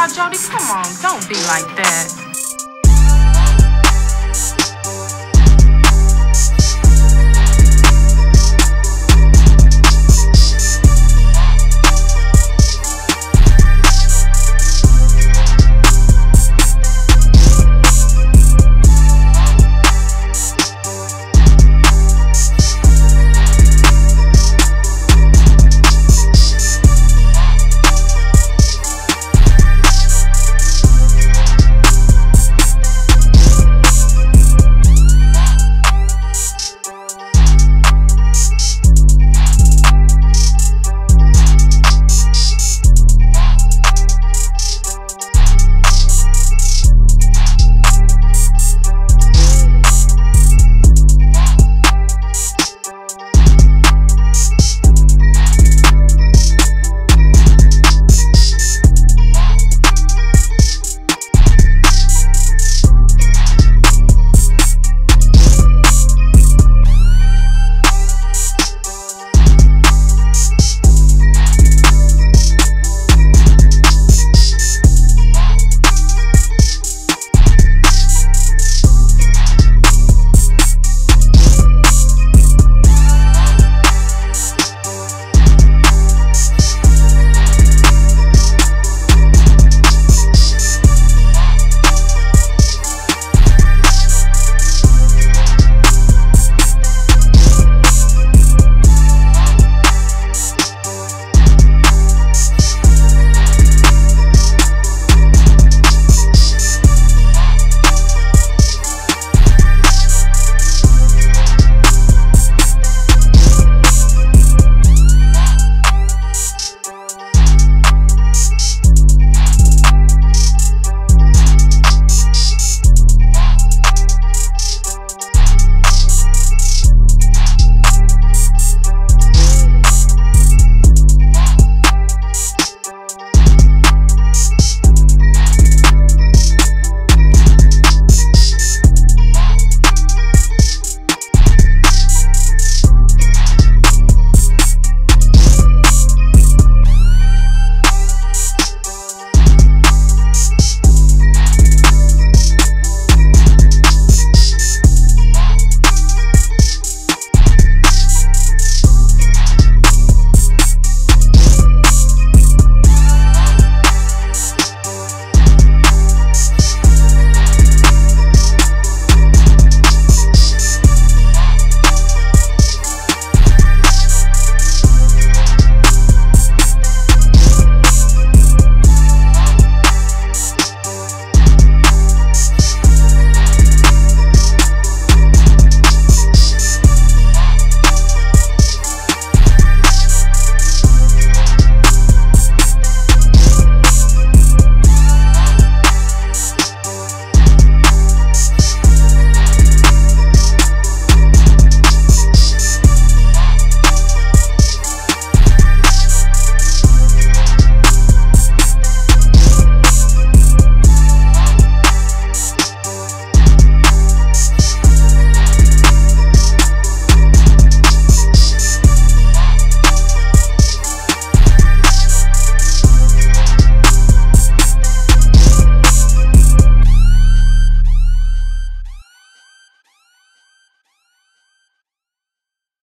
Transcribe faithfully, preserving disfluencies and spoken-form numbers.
WavyBoy Jodii, come on, don't be like that.